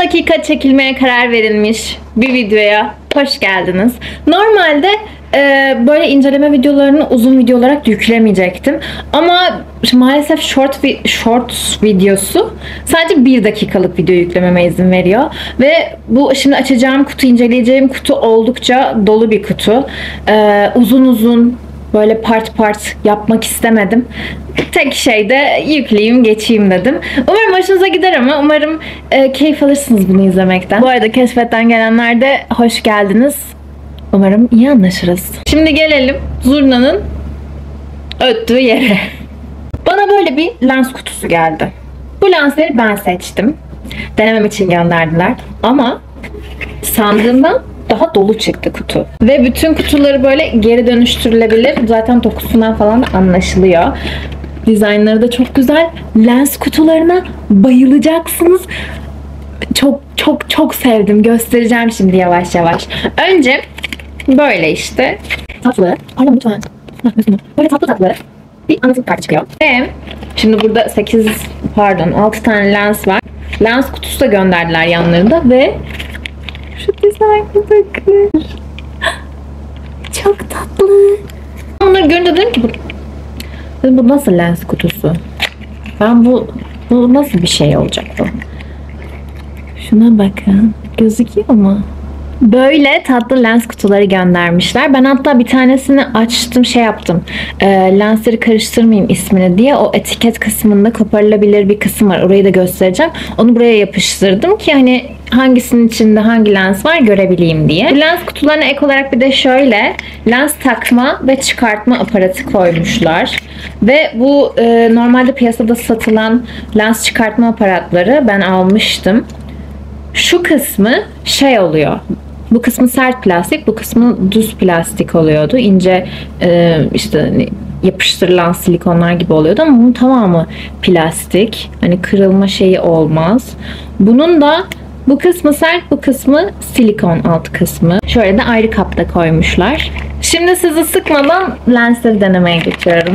10 dakika çekilmeye karar verilmiş bir videoya hoş geldiniz. Normalde böyle inceleme videolarını uzun video olarak yüklemeyecektim. Ama maalesef short videosu sadece 1 dakikalık video yüklememe izin veriyor. Ve bu şimdi açacağım kutu, inceleyeceğim kutu oldukça dolu bir kutu. Uzun uzun böyle part yapmak istemedim. Tek şeyde yükleyeyim, geçeyim dedim. Umarım hoşunuza gider ama umarım keyif alırsınız bunu izlemekten. Bu arada keşfetten gelenler de hoş geldiniz. Umarım iyi anlaşırız. Şimdi gelelim zurnanın öttüğü yere. Bana böyle bir lens kutusu geldi. Bu lensleri ben seçtim. Denemem için gönderdiler. Ama sandığımdan daha dolu çıktı kutu. Ve bütün kutuları böyle geri dönüştürülebilir. Zaten dokusundan falan anlaşılıyor. Dizaynları da çok güzel. Lens kutularına bayılacaksınız. Çok sevdim. Göstereceğim şimdi yavaş yavaş. Önce böyle işte tatlı. Pardon lütfen. Böyle tatlı bir anlatım kartı çıkıyor. Ve şimdi burada 6 tane lens var. Lens kutusu da gönderdiler yanlarında ve şu dizaynı bakın. Çok tatlı. Onları görünce dedim ki bu nasıl lens kutusu? Ben bu nasıl bir şey olacak bu? Şuna bakın. Gözüküyor mu? Böyle tatlı lens kutuları göndermişler. Ben hatta bir tanesini açtım, şey yaptım. Lensleri karıştırmayayım ismini diye. O etiket kısmında koparılabilir bir kısım var. Orayı da göstereceğim. Onu buraya yapıştırdım ki hani hangisinin içinde hangi lens var görebileyim diye. Lens kutularına ek olarak bir de şöyle lens takma ve çıkartma aparatı koymuşlar. Ve bu normalde piyasada satılan lens çıkartma aparatları ben almıştım. Şu kısmı şey oluyor. Bu kısmı sert plastik, bu kısmı düz plastik oluyordu. İnce işte yapıştırılan silikonlar gibi oluyordu ama bunun tamamı plastik. Hani kırılma şeyi olmaz. Bunun da bu kısmı sert, bu kısmı silikon alt kısmı. Şöyle de ayrı kapta koymuşlar. Şimdi sizi sıkmadan lensleri denemeye geçiyorum.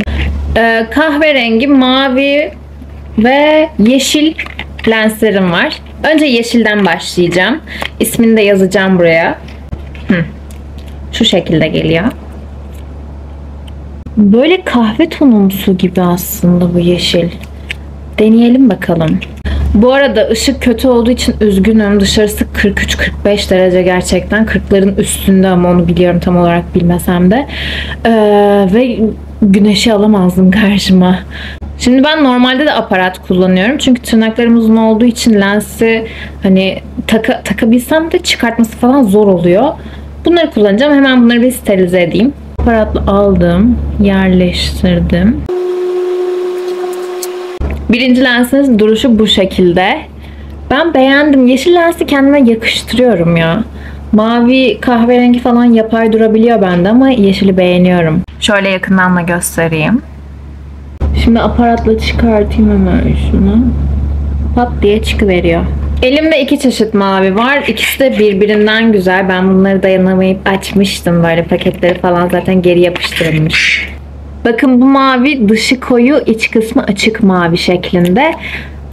Kahverengi, mavi ve yeşil lenslerim var. Önce yeşilden başlayacağım. İsmini de yazacağım buraya. Şu şekilde geliyor. Böyle kahve tonumsu gibi aslında bu yeşil. Deneyelim bakalım. Bu arada ışık kötü olduğu için üzgünüm. Dışarısı 43-45 derece gerçekten. 40'ların üstünde ama onu biliyorum tam olarak bilmesem de. Ve güneşi alamazdım karşıma. Şimdi ben normalde de aparat kullanıyorum. Çünkü tırnaklarım uzun olduğu için lensi hani takabilsem de çıkartması falan zor oluyor. Bunları kullanacağım. Hemen bunları bir sterilize edeyim. Aparatla aldım. Yerleştirdim. Birinci lensin duruşu bu şekilde. Ben beğendim. Yeşil lensi kendime yakıştırıyorum ya. Mavi, kahverengi falan yapay durabiliyor bende ama yeşili beğeniyorum. Şöyle yakından da göstereyim. Şimdi aparatla çıkartayım hemen şunu. Pat diye çıkıveriyor. Elimde 2 çeşit mavi var. İkisi de birbirinden güzel. Ben bunları dayanamayıp açmıştım. Böyle paketleri falan zaten geri yapıştırılmış. Bakın bu mavi dışı koyu, iç kısmı açık mavi şeklinde.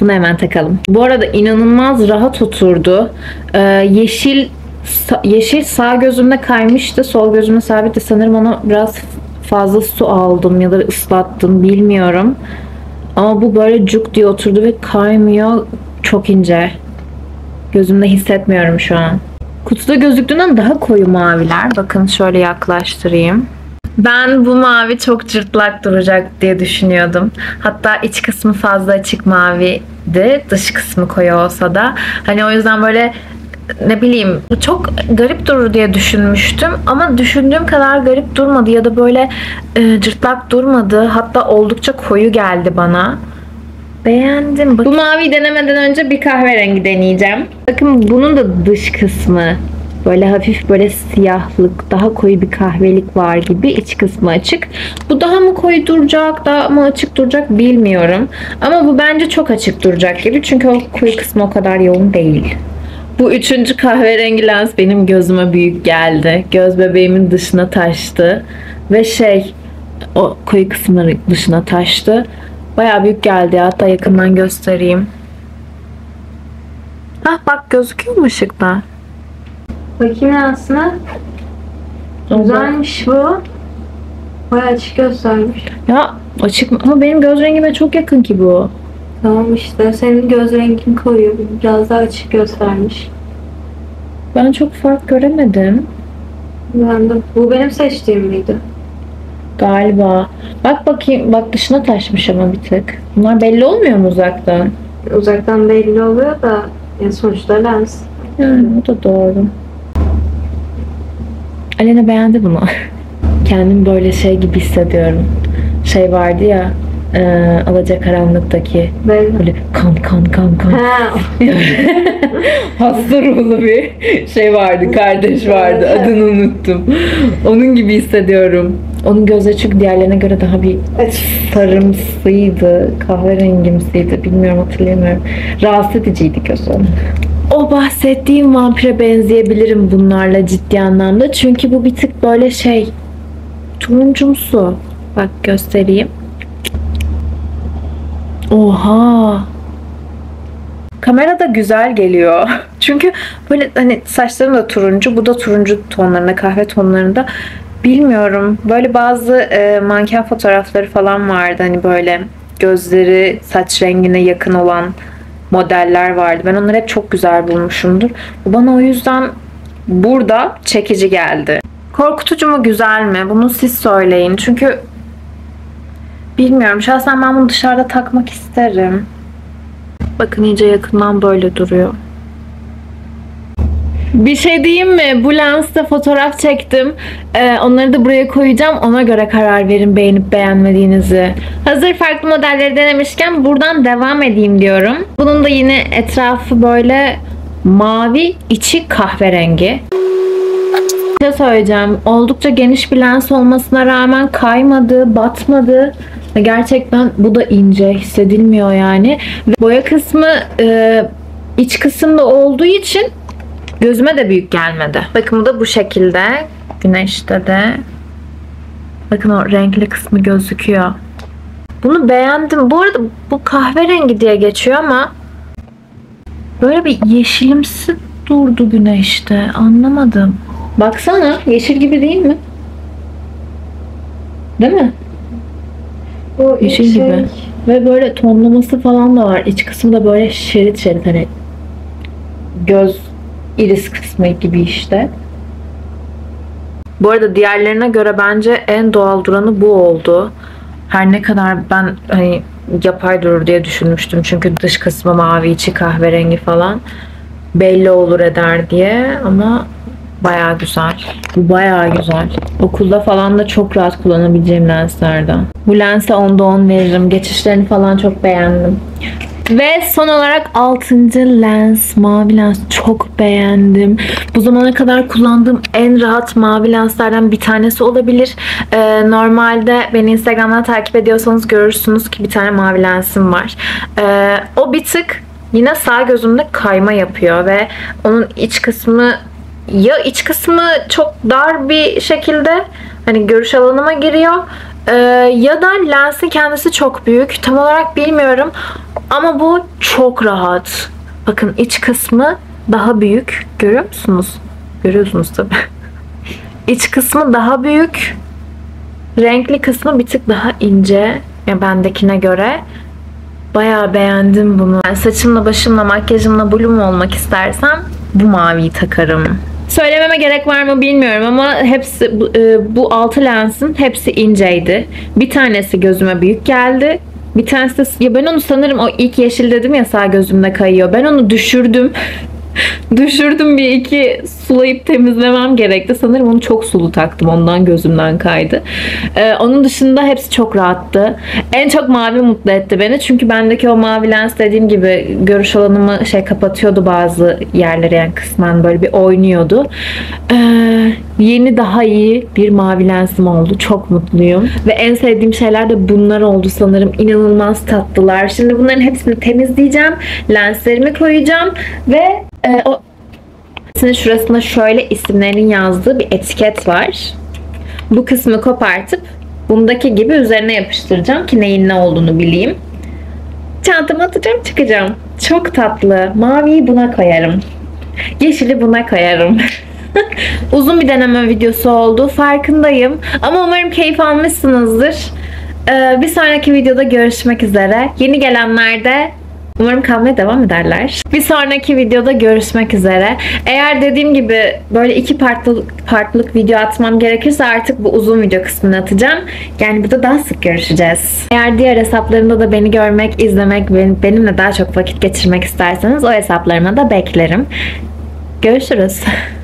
Bunu hemen takalım. Bu arada inanılmaz rahat oturdu. Yeşil sağ gözümde kaymıştı. Sol gözümde sabitti. Sanırım ona biraz fazla su aldım ya da ıslattım bilmiyorum. Ama bu böyle cuk diye oturdu ve kaymıyor. Çok ince. Gözümde hissetmiyorum şu an. Kutuda gözüktüğünden daha koyu maviler. Bakın şöyle yaklaştırayım. Ben bu mavi çok cırtlak duracak diye düşünüyordum. Hatta iç kısmı fazla açık maviydi. Dış kısmı koyu olsa da. Hani o yüzden böyle ne bileyim çok garip durur diye düşünmüştüm ama düşündüğüm kadar garip durmadı ya da böyle cırtlak durmadı, hatta oldukça koyu geldi bana. Beğendim. Bu mavi denemeden önce bir kahverengi deneyeceğim. Bakın bunun da dış kısmı böyle hafif böyle siyahlık, daha koyu bir kahvelik var gibi, iç kısmı açık. Bu daha mı koyu duracak, daha mı açık duracak bilmiyorum ama bu bence çok açık duracak gibi çünkü o koyu kısmı o kadar yoğun değil. Bu 3. kahverengi lens benim gözüme büyük geldi. Göz bebeğimin dışına taştı. Ve o koyu kısmının dışına taştı. Bayağı büyük geldi. Hatta yakından göstereyim. Hah bak, gözüküyor mu ışıklar? Bakayım aslında. Güzelmiş bu. Bayağı açık göstermiş. Ya açık mı? Ama benim göz rengime çok yakın ki bu. Tamam işte, senin göz rengin koyu. Biraz daha açık göstermiş. Ben çok fark göremedim. Ben de, bu benim seçtiğim miydi? Galiba. Bak bakayım, bak dışına taşmış ama bir tık. Bunlar belli olmuyor mu uzaktan? Uzaktan belli oluyor da yani sonuçta lens. Yani o da doğru. Alena beğendi bunu. Kendim böyle şey gibi hissediyorum. Şey vardı ya, Alacakaranlık'taki böyle kan. Hasta ruhlu bir şey vardı, kardeş vardı. Adını unuttum. Onun gibi hissediyorum. Onun göz açık, diğerlerine göre daha bir sarımsıydı, kahverengimsiydi, bilmiyorum, hatırlayamıyorum. Rahatsız ediciydi göz onun. O bahsettiğim vampire benzeyebilirim bunlarla ciddi anlamda. Çünkü bu bir tık böyle şey, turuncumsu. Bak göstereyim. Oha! Kamerada güzel geliyor. Çünkü böyle hani saçlarım da turuncu, bu da turuncu tonlarında, kahve tonlarında. Bilmiyorum. Böyle bazı manken fotoğrafları falan vardı. Hani böyle gözleri saç rengine yakın olan modeller vardı. Ben onları hep çok güzel bulmuşumdur. Bu bana o yüzden burada çekici geldi. Korkutucu mu, güzel mi? Bunu siz söyleyin. Çünkü bilmiyorum. Şahsen ben bunu dışarıda takmak isterim. Bakın iyice yakından böyle duruyor. Bir şey diyeyim mi? Bu lensle fotoğraf çektim. Onları da buraya koyacağım. Ona göre karar verin beğenip beğenmediğinizi. Hazır farklı modelleri denemişken buradan devam edeyim diyorum. Bunun da yine etrafı böyle mavi, içi kahverengi. Ne söyleyeceğim? Oldukça geniş bir lens olmasına rağmen kaymadı, batmadı. Gerçekten bu da ince, hissedilmiyor yani. Ve boya kısmı iç kısımda olduğu için gözüme de büyük gelmedi. Bakın bu da bu şekilde. Güneşte de. Bakın o renkli kısmı gözüküyor. Bunu beğendim. Bu arada bu kahverengi diye geçiyor ama böyle bir yeşilimsi durdu güneşte. Anlamadım. Baksana, yeşil gibi değil mi? Değil mi? O yeşil gibi. Ve böyle tonlaması falan da var. İç kısmı da böyle şerit şerit, hani göz iris kısmı gibi işte. Bu arada diğerlerine göre bence en doğal duranı bu oldu. Her ne kadar ben hani yapay durur diye düşünmüştüm. Çünkü dış kısmı mavi, içi kahverengi falan. Belli olur eder diye ama bayağı güzel. Bu bayağı güzel. Okulda falan da çok rahat kullanabileceğim lenslerden. Bu lense 10'da 10 veririm. Geçişlerini falan çok beğendim. Ve son olarak 6. lens. Mavi lens. Çok beğendim. Bu zamana kadar kullandığım en rahat mavi lenslerden bir tanesi olabilir. Normalde beni Instagram'dan takip ediyorsanız görürsünüz ki bir tane mavi lensim var. O bir tık yine sağ gözümde kayma yapıyor ve onun iç kısmı, ya iç kısmı çok dar bir şekilde hani görüş alanıma giriyor ya da lensin kendisi çok büyük. Tam olarak bilmiyorum ama bu çok rahat. Bakın iç kısmı daha büyük. Görüyor musunuz? Görüyorsunuz tabii. İç kısmı daha büyük. Renkli kısmı bir tık daha ince. Yani bendekine göre. Bayağı beğendim bunu. Yani saçımla, başımla, makyajımla bloom olmak istersem bu maviyi takarım. Söylememe gerek var mı bilmiyorum ama hepsi, bu 6 lensin hepsi inceydi. Bir tanesi gözüme büyük geldi. Bir tanesi de, ya ben onu sanırım o ilk yeşil dedim ya sağ gözümde kayıyor. Ben onu düşürdüm. Düşürdüm, bir iki sulayıp temizlemem gerekti. Sanırım onu çok sulu taktım. Ondan gözümden kaydı. Onun dışında hepsi çok rahattı. En çok mavi mutlu etti beni. Çünkü bendeki o mavi lens dediğim gibi görüş alanımı şey kapatıyordu bazı yerlere, yani kısmen böyle bir oynuyordu. Yeni daha iyi bir mavi lensim oldu. Çok mutluyum. Ve en sevdiğim şeyler de bunlar oldu sanırım. İnanılmaz tatlılar. Şimdi bunların hepsini temizleyeceğim. Lenslerimi koyacağım ve o şurasında şöyle isimlerin yazdığı bir etiket var. Bu kısmı kopartıp bundaki gibi üzerine yapıştıracağım ki neyin ne olduğunu bileyim. Çantamı atacağım, çıkacağım. Çok tatlı. Maviyi buna koyarım. Yeşili buna koyarım. Uzun bir deneme videosu oldu. Farkındayım. Ama umarım keyif almışsınızdır. Bir sonraki videoda görüşmek üzere. Yeni gelenler de umarım kalmaya devam ederler. Bir sonraki videoda görüşmek üzere. Eğer dediğim gibi böyle iki partlık video atmam gerekirse artık bu uzun video kısmını atacağım. Yani burada daha sık görüşeceğiz. Eğer diğer hesaplarımda da beni görmek, izlemek, benimle daha çok vakit geçirmek isterseniz o hesaplarıma da beklerim. Görüşürüz.